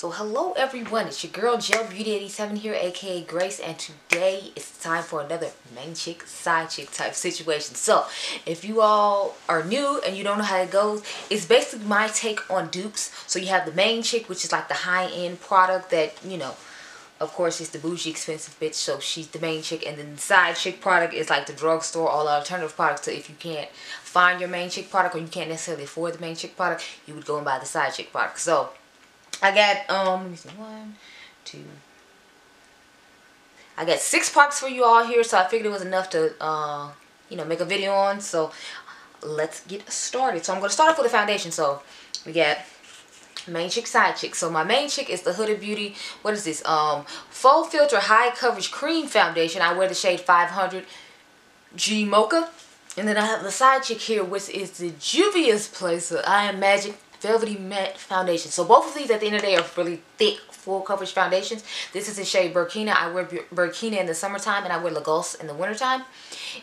So hello everyone, it's your girl JelBeauty87 here, aka Grace, and today it's time for another main chick, side chick type situation. So if you all are new and you don't know how it goes, it's basically my take on dupes. So you have the main chick, which is like the high-end product that, you know, of course it's the bougie expensive bitch, so she's the main chick. And then the side chick product is like the drugstore, all alternative products. So if you can't find your main chick product or you can't necessarily afford the main chick product, you would go and buy the side chick product. So I got, let me see, I got 6 products for you all here, so I figured it was enough to, you know, make a video on. So let's get started. So I'm going to start off with the foundation. So we got main chick, side chick. So my main chick is the Huda Beauty, what is this, Faux Filter High Coverage Cream Foundation. I wear the shade 500G Mocha. And then I have the side chick here, which is the Juvia's Place, so I Am Magic Velvety Matte Foundation. So both of these at the end of the day are really thick, full coverage foundations. This is in shade Burkina. I wear Burkina in the summertime and I wear Lagos in the wintertime.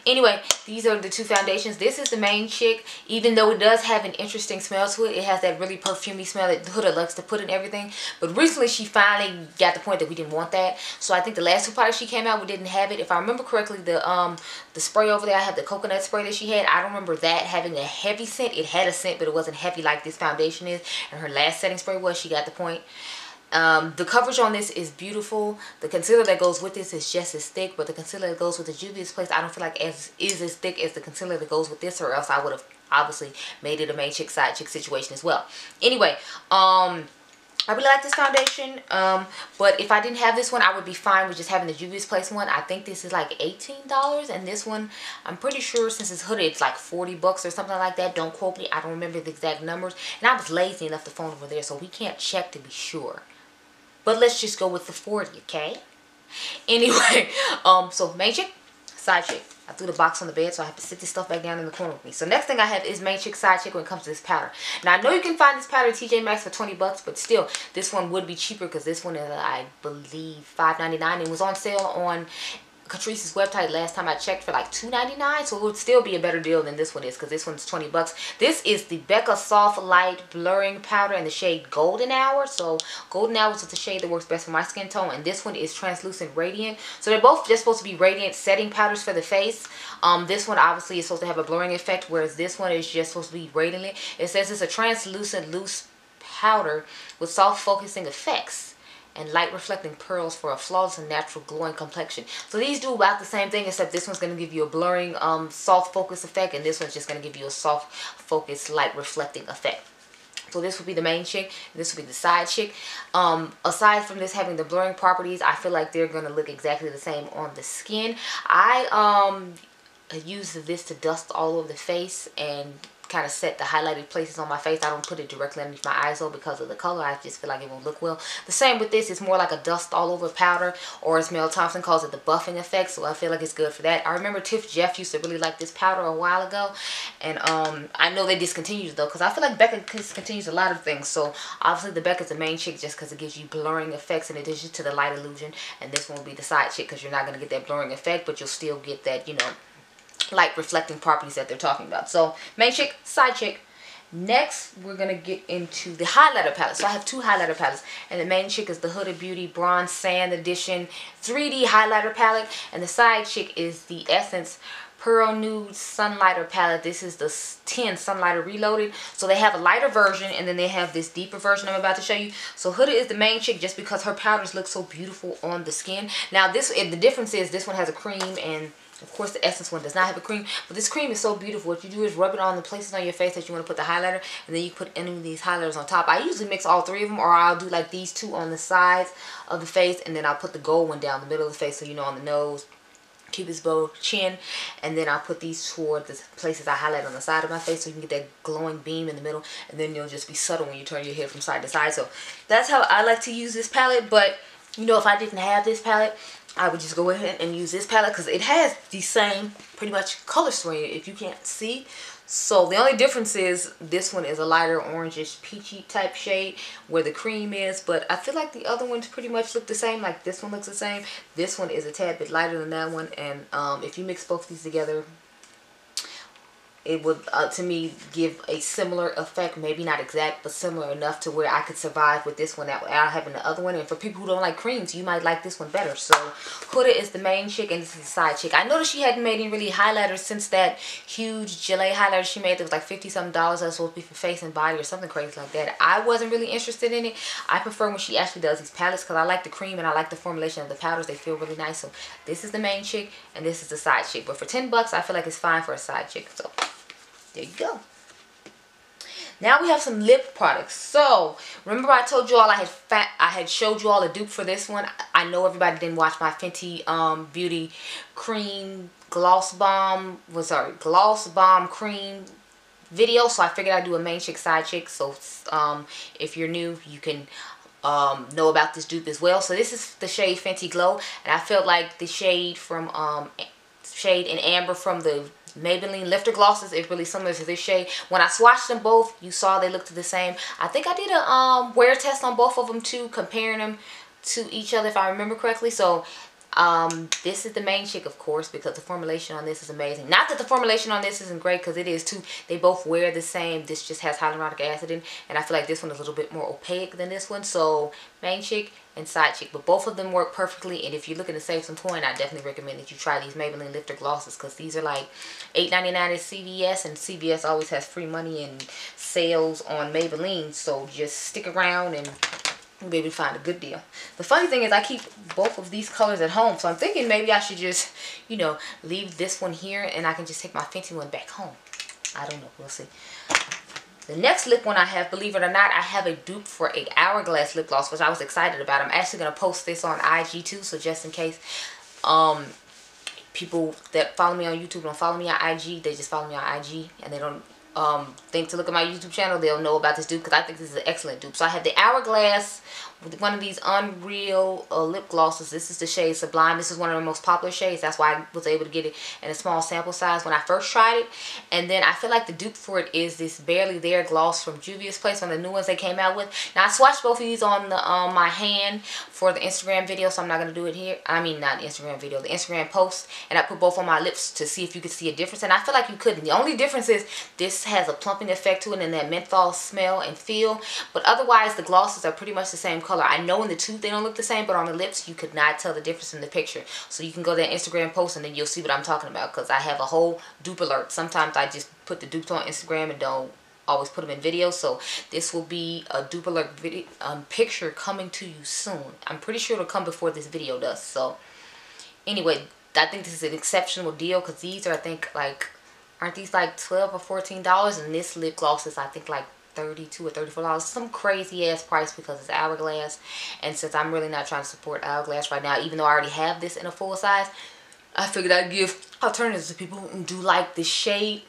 Anyway, these are the two foundations. This is the main chick. Even though it does have an interesting smell to it, it has that really perfumey smell that Huda loves to put in everything. But recently she finally got the point that we didn't want that. So I think the last 2 products she came out, we didn't have it. If I remember correctly, the spray over there, I have the coconut spray that she had. I don't remember that having a heavy scent. It had a scent, but it wasn't heavy like this foundation is, and her last setting spray was. She got the point. The coverage on this is beautiful. The concealer that goes with this is just as thick, but the concealer that goes with the Juvia's Place, I don't feel like is as thick as the concealer that goes with this, or else I would have obviously made it a main chick, side chick situation as well. Anyway, I really like this foundation, but if I didn't have this one, I would be fine with just having the Juvia's Place one. I think this is like $18, and this one, I'm pretty sure, since it's Huda, it's like 40 bucks or something like that. Don't quote me. I don't remember the exact numbers, and I was lazy and left the phone over there, so we can't check to be sure. But let's just go with the 40, okay? Anyway, so main chick, side chick. I threw the box on the bed, so I have to sit this stuff back down in the corner with me. So next thing I have is main chick, side chick when it comes to this powder. Now I know you can find this powder at TJ Maxx for 20 bucks, but still this one would be cheaper because this one is, I believe, $5.99. It was on sale on Catrice's website last time I checked for like $2.99, so it would still be a better deal than this one is, because this one's 20 bucks. This is the Becca Soft Light Blurring Powder in the shade Golden Hour. So Golden Hour is the shade that works best for my skin tone, and this one is Translucent Radiant. So they're both just supposed to be radiant setting powders for the face. This one obviously is supposed to have a blurring effect, whereas this one is just supposed to be radiant. It says it's a translucent loose powder with soft focusing effects and light reflecting pearls for a flawless and natural glowing complexion. So these do about the same thing, except this one's going to give you a blurring, soft focus effect, and this one's just going to give you a soft focus, light reflecting effect. So this would be the main chick, and this would be the side chick. Aside from this having the blurring properties, I feel like they're going to look exactly the same on the skin. I use this to dust all over the face and kind of set the highlighted places on my face. I don't put it directly underneath my eyes though, because of the color. I just feel like it won't look well. The same with this. It's more like a dust all over powder, or as Mel Thompson calls it, the buffing effect. So I feel like it's good for that. I remember Tiff Jeff used to really like this powder a while ago, and I know they discontinued it though, because I feel like Becca discontinues a lot of things. So obviously the Becca's the main chick just because it gives you blurring effects in addition to the light illusion, and this one will be the side chick because you're not going to get that blurring effect, but you'll still get that, you know, light reflecting properties that they're talking about. So main chick, side chick. Next we're gonna get into the highlighter palette. So I have 2 highlighter palettes, and the main chick is the Huda Beauty Bronze Sand Edition 3D highlighter palette, and the side chick is the Essence Pearl Nude Sunlighter palette. This is the 10 Sunlighter Reloaded. So they have a lighter version, and then they have this deeper version I'm about to show you. So Huda is the main chick just because her powders look so beautiful on the skin. Now this, the difference is this one has a cream, and of course the Essence one does not have a cream, but this cream is so beautiful. What you do is rub it on the places on your face that you want to put the highlighter, and then you put any of these highlighters on top. I usually mix all 3 of them, or I'll do like these 2 on the sides of the face, and then I'll put the gold one down the middle of the face, so, you know, on the nose, cupid's bow, chin, and then I'll put these toward the places I highlight on the side of my face, so you can get that glowing beam in the middle, and then you'll just be subtle when you turn your head from side to side. So that's how I like to use this palette. But you know, if I didn't have this palette, I would just go ahead and use this palette because it has the same pretty much color story, if you can't see. So the only difference is this one is a lighter orangish peachy type shade where the cream is, but I feel like the other ones pretty much look the same. Like this one looks the same. This one is a tad bit lighter than that one, and if you mix both these together, it would, to me, give a similar effect. Maybe not exact, but similar enough to where I could survive with this one without having the other one. And for people who don't like creams, you might like this one better. So Huda is the main chick and this is the side chick. I noticed she hadn't made any really highlighters since that huge Gillette highlighter she made that was like $50-something. That's supposed to be for face and body or something crazy like that. I wasn't really interested in it. I prefer when she actually does these palettes because I like the cream and I like the formulation of the powders. They feel really nice. So this is the main chick and this is the side chick. But for $10, I feel like it's fine for a side chick. So there you go. Now we have some lip products. So remember I told you all I had showed you all a dupe for this one. I know everybody didn't watch my Fenty Beauty cream gloss bomb. Well, sorry, gloss bomb cream video. So I figured I'd do a main chick, side chick. So if you're new, you can know about this dupe as well. So this is the shade Fenty Glow, and I felt like the shade from shade and amber from the Maybelline lifter glosses is really similar to this shade. When I swatched them both, you saw they looked the same. I think I did a wear test on both of them too, comparing them to each other if I remember correctly. So this is the main chick, of course, because the formulation on this is amazing. Not that the formulation on this isn't great, because it is too. They both wear the same. This just has hyaluronic acid in, and I feel like this one is a little bit more opaque than this one. So main chick and side chick, but both of them work perfectly. And if you're looking to save some coin, I definitely recommend that you try these Maybelline lifter glosses, because these are like $8.99 at CVS, and CVS always has free money and sales on Maybelline, so just stick around and maybe find a good deal. The funny thing is I keep both of these colors at home, so I'm thinking maybe I should just, you know, leave this one here and I can just take my Fenty one back home. I don't know, we'll see. The next lip one I have, believe it or not, I have a dupe for a Hourglass lip gloss, which I was excited about. I'm actually going to post this on IG too, so just in case people that follow me on YouTube don't follow me on IG, they just follow me on IG and they don't think to look at my YouTube channel, they'll know about this dupe, because I think this is an excellent dupe. So I have the Hourglass with one of these Unreal lip glosses. This is the shade Sublime. This is one of the most popular shades. That's why I was able to get it in a small sample size when I first tried it. And then I feel like the dupe for it is this Barely There gloss from Juvia's Place, one of the new ones they came out with. Now I swatched both of these on the, my hand for the Instagram video, so I'm not going to do it here. I mean, not the Instagram video, the Instagram post. And I put both on my lips to see if you could see a difference. And I feel like you couldn't. The only difference is this has a plumping effect to it and that menthol smell and feel. But otherwise, the glosses are pretty much the same color. I know in the tube they don't look the same, but on the lips you could not tell the difference in the picture. So you can go to that Instagram post and then you'll see what I'm talking about, because I have a whole dupe alert. Sometimes I just put the dupes on Instagram and don't always put them in videos. So this will be a dupe alert video, picture coming to you soon. I'm pretty sure it'll come before this video does. So anyway, I think this is an exceptional deal, because these are, I think, like, aren't these like $12 or $14? And this lip gloss is, I think, like $32 or $34, some crazy ass price, because it's Hourglass. And since I'm really not trying to support Hourglass right now, even though I already have this in a full size, I figured I'd give alternatives to people who do like this shade.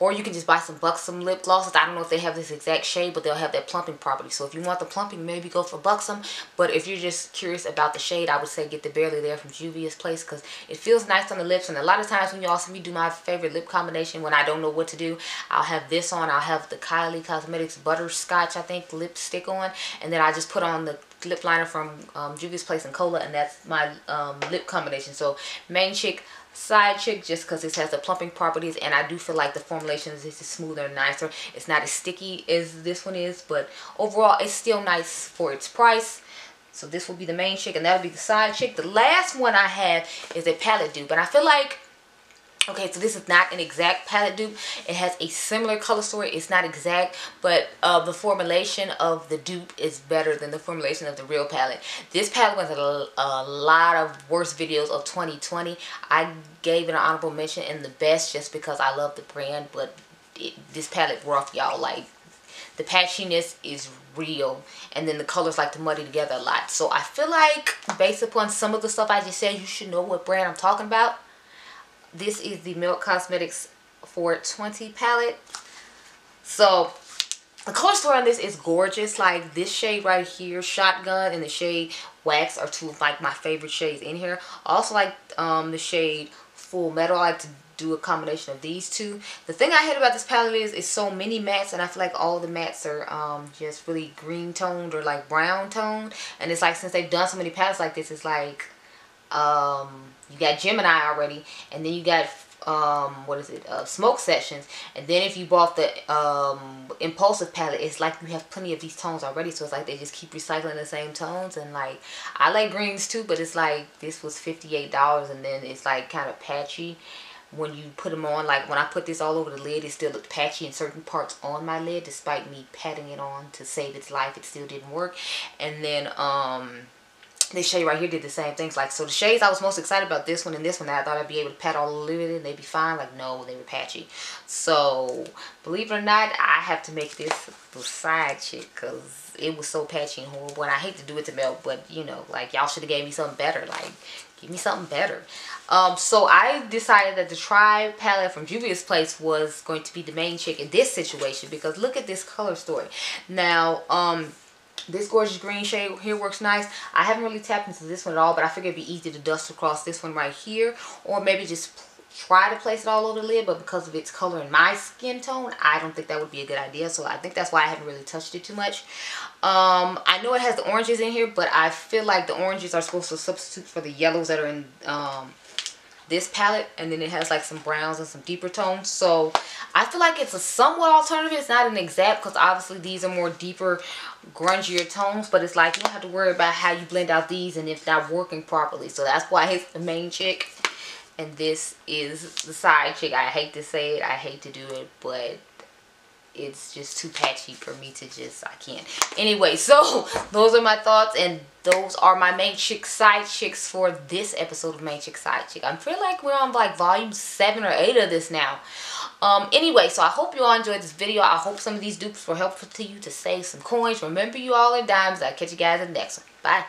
Or you can just buy some Buxom lip glosses. I don't know if they have this exact shade, but they'll have that plumping property. So if you want the plumping, maybe go for Buxom. But if you're just curious about the shade, I would say get the Barely There from Juvia's Place, because it feels nice on the lips. And a lot of times when y'all see me do my favorite lip combination, when I don't know what to do, I'll have this on. I'll have the Kylie Cosmetics Butterscotch, I think, lipstick on. And then I just put on the lip liner from Juvia's Place and Cola, and that's my lip combination. So main chick, side chick, just because this has the plumping properties, and I do feel like the formulation is smoother and nicer. It's not as sticky as this one is, but overall it's still nice for its price. So this will be the main chick, and that'll be the side chick. The last one I have is a palette dupe, and I feel like, okay, so this is not an exact palette dupe. It has a similar color story. It's not exact, but the formulation of the dupe is better than the formulation of the real palette. This palette was a lot of worst videos of 2020. I gave it an honorable mention in the best just because I love the brand, but this palette rough, y'all. Like, the patchiness is real, and then the colors like to muddy together a lot. So I feel like, based upon some of the stuff I just said, you should know what brand I'm talking about. This is the Milk Cosmetics 420 palette. So the color story on this is gorgeous. Like, this shade right here, Shotgun, and the shade Wax are two of like my favorite shades in here. Also like the shade Full Metal. I like to do a combination of these two. The thing I hate about this palette is it's so many mattes, and I feel like all the mattes are just really green toned or like brown toned. And it's like, since they've done so many palettes like this, it's like you got Gemini already, and then you got smoke sessions. And then if you bought the impulsive palette, it's like you have plenty of these tones already, so it's like they just keep recycling the same tones. And like, I like greens too, but it's like this was $58, and then it's like kind of patchy when you put them on. Like when I put this all over the lid, it still looked patchy in certain parts on my lid, despite me patting it on to save its life. It still didn't work. And then this shade right here did the same things. Like, so the shades I was most excited about, this one and this one, that I thought I'd be able to pat all over it and they'd be fine. Like, no, they were patchy. So believe it or not, I have to make this side chick because it was so patchy and horrible. And I hate to do it to Mel, but you know, like, y'all should have gave me something better. Like, give me something better. So I decided that the Tri palette from Juvia's Place was going to be the main chick in this situation, because look at this color story. Now, this gorgeous green shade here works nice. I haven't really tapped into this one at all, but I figured it'd be easy to dust across this one right here, or maybe just try to place it all over the lid. But because of its color and my skin tone, I don't think that would be a good idea. So I think that's why I haven't really touched it too much. I know it has the oranges in here, but I feel like the oranges are supposed to substitute for the yellows that are in this palette. And then it has like some browns and some deeper tones, so I feel like it's a somewhat alternative. It's not an exact, because obviously these are more deeper, grungier tones, but it's like you don't have to worry about how you blend out these and it's not working properly. So that's why it's the main chick and this is the side chick. I hate to say it, I hate to do it, but it's just too patchy for me to just, I can't. Anyway, so those are my thoughts, and those are my main chick side chicks for this episode of Main Chick Side Chick. I feel like we're on like volume 7 or 8 of this now. Anyway, so I hope you all enjoyed this video. I hope some of these dupes were helpful to you to save some coins. Remember, you all are dimes. I'll catch you guys in the next one. Bye.